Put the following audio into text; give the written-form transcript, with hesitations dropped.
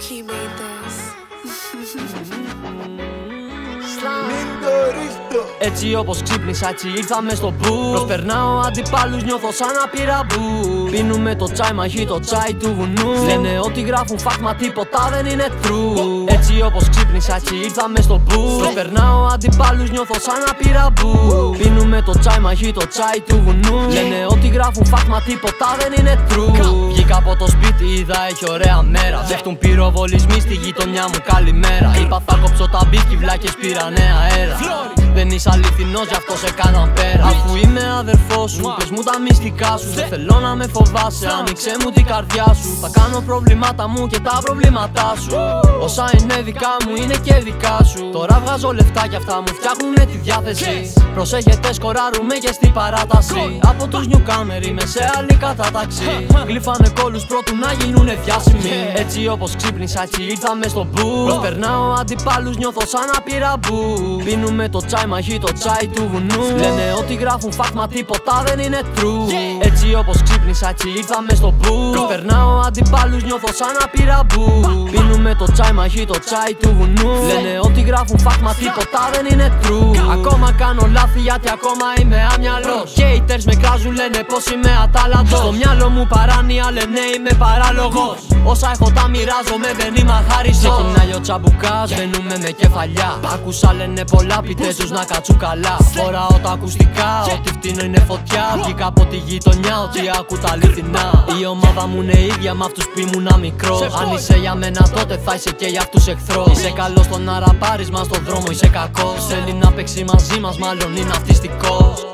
He made this. Έτσι όπως ξύπνησα, έτσι ήρθαμε στο μπου. Προσπερνάω αντιπάλους, νιώθω σαν να πήρα μπου. Πίνουμε το τσάι μαγί, το τσάι του βουνού. Λένε ότι γράφουν fact, μα τίποτα δεν είναι true. Έτσι όπως ξύπνησα, έτσι ήρθαμε στο μπου. Προσπερνάω αντιπάλους, νιώθω σαν να πήρα μπου. Πίνουμε το τσάι μαγί, το τσάι του βουνού. Λένε ότι γράφουν fact, μα τίποτα δεν είναι true. Βγήκα από το σπίτι, είδα έχει ωραία μέρα. Ζέχτουν πυροβολισμοί στη γειτονιά μου, καλημέρα. Είπα θα κόψω τα μπίσκι, βλάκες πήραν αέρα. Δεν είσαι αληθινός, γι' αυτό σε κάναν πέρα. Αφού είμαι αδερφός σου, πες μου τα μυστικά σου. Δεν θέλω να με φοβάσαι, άνοιξε μου την καρδιά σου. Θα κάνω προβλήματα μου και τα προβλήματά σου. Όσα είναι δικά μου είναι και δικά σου. Τώρα βγάζω λεφτά κι αυτά μου φτιάχνουνε τη διάθεση. Προσέχετε, σκοράρουμε και στην παράταση. Από τους νιουκάμερ είμαι σε άλλη κατάταξη. Γλύφανε κόλους πρώτου να γίνουνε διάσημοι. Έτσι όπως ξύπνησα, έτσι ήρθαμε στο μπου. Προσπερνάω αντιπάλους, νιώθω σαν να πήρα μπου. Πίνουμε το τσάι μαγί, το τσάι του βουνού. Λένε ότι γράφουν fact, μα τίποτα δεν είναι true. Έτσι όπως ξύπνησα, έτσι ήρθαμε στο μπου. Προσπερνάω αντιπάλους, νιώθω σαν να πήρα μπου. Πίνουμε το τσάι μαγί, το τσάι του βουνού. Λένε ότι γράφουν fact, μα τίποτα δεν είναι true. Ακόμα κάνω λάθη γιατί ακόμα είμαι αμυαλός. Και οι haters με κράζουν, λένε πως είμαι ατάλλαντος. Στο μυαλό μου παράνοια, λένε είμαι παράλογος. Όσα έχω τα μοιράζομαι, δεν είμαι αχάριστος. Ξεκινάει ο τσαμπουκάς, μπαίνουμε με κεφαλιά. Άκουσα λένε πολλά, πείτε τους να κάτσουν καλά. Φοράω τα ακουστικά, ό,τι φτύνω είναι φωτιά. Βγήκα από τη γειτονιά, ό,τι άκου τα αληθινά. Η ομάδα μου είναι ίδια με αυτούς που ήμουνα μικρός. Αν είσαι για μένα, τότε θα είσαι και για αυτούς εχθρός. Είσαι καλός στο να ραπάρεις, μα στον δρόμο είσαι κακός. Θέλει να παίξει μαζί μας, μάλλον είναι αυτιστικός.